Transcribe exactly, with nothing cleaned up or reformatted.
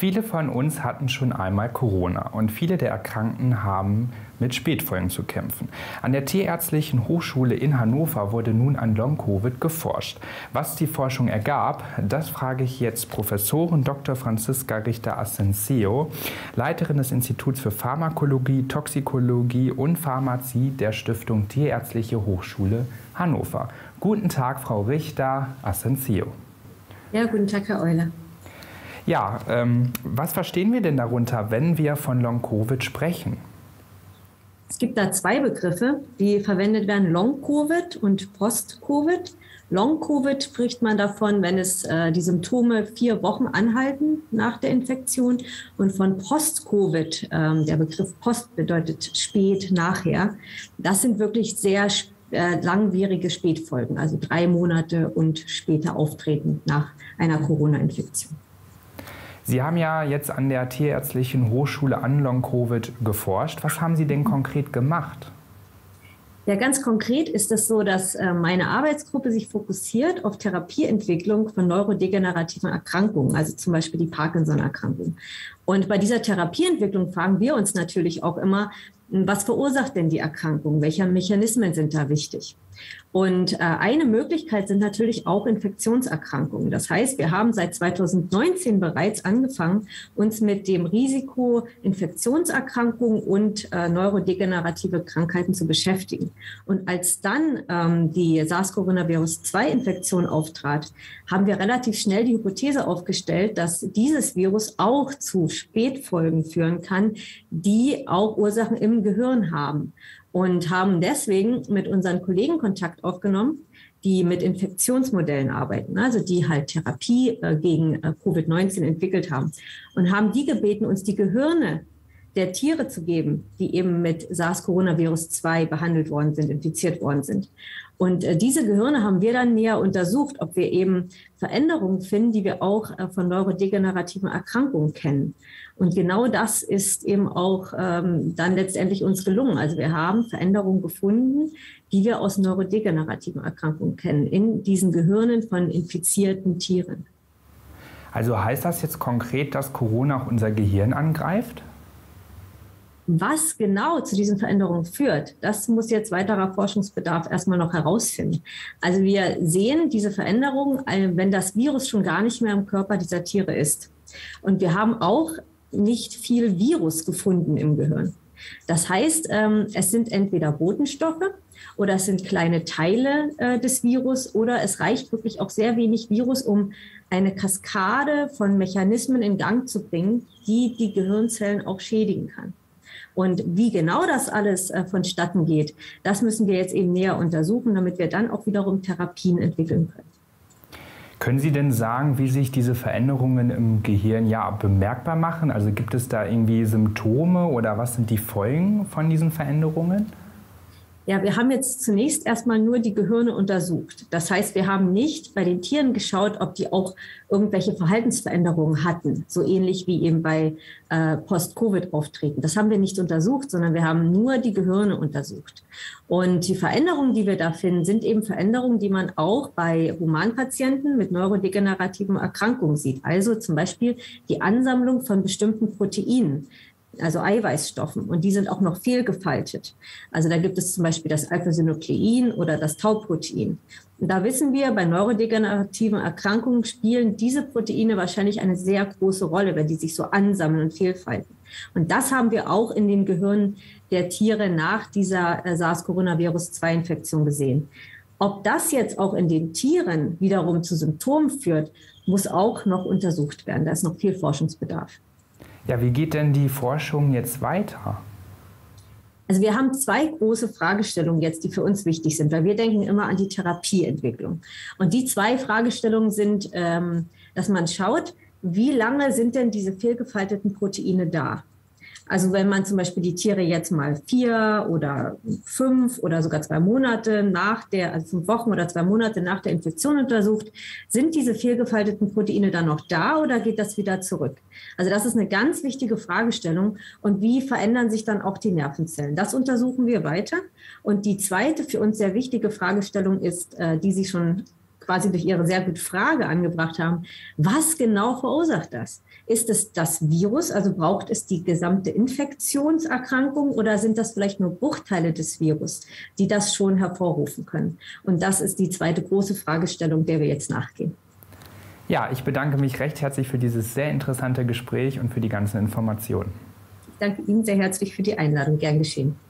Viele von uns hatten schon einmal Corona und viele der Erkrankten haben mit Spätfolgen zu kämpfen. An der Tierärztlichen Hochschule in Hannover wurde nun an Long-Covid geforscht. Was die Forschung ergab, das frage ich jetzt Professorin Doktor Franziska Richter Assencio, Leiterin des Instituts für Pharmakologie, Toxikologie und Pharmazie der Stiftung Tierärztliche Hochschule Hannover. Guten Tag, Frau Richter Assencio. Ja, guten Tag, Herr Euler. Ja, ähm, was verstehen wir denn darunter, wenn wir von Long-Covid sprechen? Es gibt da zwei Begriffe, die verwendet werden, Long-Covid und Post-Covid. Long-Covid spricht man davon, wenn es äh, die Symptome vier Wochen anhalten nach der Infektion. Und von Post-Covid, äh, der Begriff Post bedeutet spät, nachher. Das sind wirklich sehr äh, langwierige Spätfolgen, also drei Monate und später auftreten nach einer Corona-Infektion. Sie haben ja jetzt an der Tierärztlichen Hochschule an Long-Covid geforscht. Was haben Sie denn konkret gemacht? Ja, ganz konkret ist es so, dass meine Arbeitsgruppe sich fokussiert auf Therapieentwicklung von neurodegenerativen Erkrankungen, also zum Beispiel die Parkinson-Erkrankung. Und bei dieser Therapieentwicklung fragen wir uns natürlich auch immer, was verursacht denn die Erkrankung? Welche Mechanismen sind da wichtig? Und äh, eine Möglichkeit sind natürlich auch Infektionserkrankungen. Das heißt, wir haben seit zweitausendneunzehn bereits angefangen, uns mit dem Risiko Infektionserkrankungen und äh, neurodegenerative Krankheiten zu beschäftigen. Und als dann ähm, die SARS-CoV zwei Infektion auftrat, haben wir relativ schnell die Hypothese aufgestellt, dass dieses Virus auch zu Spätfolgen führen kann, die auch Ursachen im Gehirn haben. Und haben deswegen mit unseren Kollegen Kontakt aufgenommen, die mit Infektionsmodellen arbeiten, also die halt Therapie gegen Covid neunzehn entwickelt haben. Und haben die gebeten, uns die Gehirne der Tiere zu geben, die eben mit SARS-CoV zwei behandelt worden sind, infiziert worden sind. Und diese Gehirne haben wir dann näher untersucht, ob wir eben Veränderungen finden, die wir auch von neurodegenerativen Erkrankungen kennen. Und genau das ist eben auch ähm, dann letztendlich uns gelungen. Also wir haben Veränderungen gefunden, die wir aus neurodegenerativen Erkrankungen kennen, in diesen Gehirnen von infizierten Tieren. Also heißt das jetzt konkret, dass Corona auch unser Gehirn angreift? Was genau zu diesen Veränderungen führt, das muss jetzt weiterer Forschungsbedarf erstmal noch herausfinden. Also wir sehen diese Veränderungen, wenn das Virus schon gar nicht mehr im Körper dieser Tiere ist. Und wir haben auch nicht viel Virus gefunden im Gehirn. Das heißt, es sind entweder Botenstoffe oder es sind kleine Teile des Virus oder es reicht wirklich auch sehr wenig Virus, um eine Kaskade von Mechanismen in Gang zu bringen, die die Gehirnzellen auch schädigen kann. Und wie genau das alles vonstatten geht, das müssen wir jetzt eben näher untersuchen, damit wir dann auch wiederum Therapien entwickeln können. Können Sie denn sagen, wie sich diese Veränderungen im Gehirn ja bemerkbar machen? Also gibt es da irgendwie Symptome oder was sind die Folgen von diesen Veränderungen? Ja, wir haben jetzt zunächst erstmal nur die Gehirne untersucht. Das heißt, wir haben nicht bei den Tieren geschaut, ob die auch irgendwelche Verhaltensveränderungen hatten, so ähnlich wie eben bei äh, Post-Covid auftreten. Das haben wir nicht untersucht, sondern wir haben nur die Gehirne untersucht. Und die Veränderungen, die wir da finden, sind eben Veränderungen, die man auch bei Humanpatienten mit neurodegenerativen Erkrankungen sieht. Also zum Beispiel die Ansammlung von bestimmten Proteinen, also Eiweißstoffen, und die sind auch noch fehlgefaltet. Also da gibt es zum Beispiel das Alpha-Synuclein oder das Tauprotein. Und da wissen wir, bei neurodegenerativen Erkrankungen spielen diese Proteine wahrscheinlich eine sehr große Rolle, wenn die sich so ansammeln und fehlfalten. Und das haben wir auch in den Gehirnen der Tiere nach dieser SARS-CoV zwei Infektion gesehen. Ob das jetzt auch in den Tieren wiederum zu Symptomen führt, muss auch noch untersucht werden. Da ist noch viel Forschungsbedarf. Ja, wie geht denn die Forschung jetzt weiter? Also wir haben zwei große Fragestellungen jetzt, die für uns wichtig sind, weil wir denken immer an die Therapieentwicklung. Und die zwei Fragestellungen sind, dass man schaut, wie lange sind denn diese fehlgefalteten Proteine da? Also wenn man zum Beispiel die Tiere jetzt mal vier oder fünf oder sogar zwei Monate nach der, also fünf Wochen oder zwei Monate nach der Infektion untersucht, sind diese fehlgefalteten Proteine dann noch da oder geht das wieder zurück? Also das ist eine ganz wichtige Fragestellung. Und wie verändern sich dann auch die Nervenzellen? Das untersuchen wir weiter. Und die zweite für uns sehr wichtige Fragestellung ist, die Sie schon quasi durch Ihre sehr gute Frage angebracht haben. Was genau verursacht das? Ist es das Virus, also braucht es die gesamte Infektionserkrankung oder sind das vielleicht nur Bruchteile des Virus, die das schon hervorrufen können? Und das ist die zweite große Fragestellung, der wir jetzt nachgehen. Ja, ich bedanke mich recht herzlich für dieses sehr interessante Gespräch und für die ganzen Informationen. Ich danke Ihnen sehr herzlich für die Einladung. Gern geschehen.